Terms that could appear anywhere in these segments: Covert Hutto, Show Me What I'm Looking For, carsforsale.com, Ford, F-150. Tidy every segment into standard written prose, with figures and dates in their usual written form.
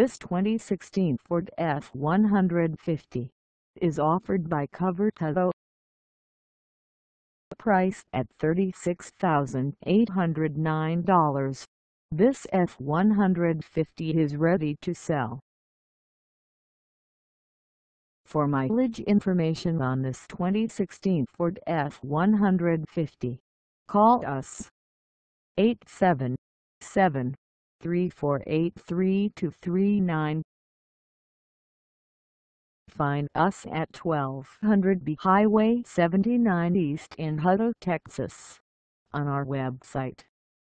This 2016 Ford F-150 is offered by Covert Hutto, priced at $36,809. This F-150 is ready to sell. For mileage information on this 2016 Ford F-150, call us 877-348-3239. Find us at 1200 B Highway 79 East in Hutto, Texas, on our website,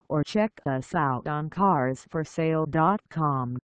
or check us out on carsforsale.com.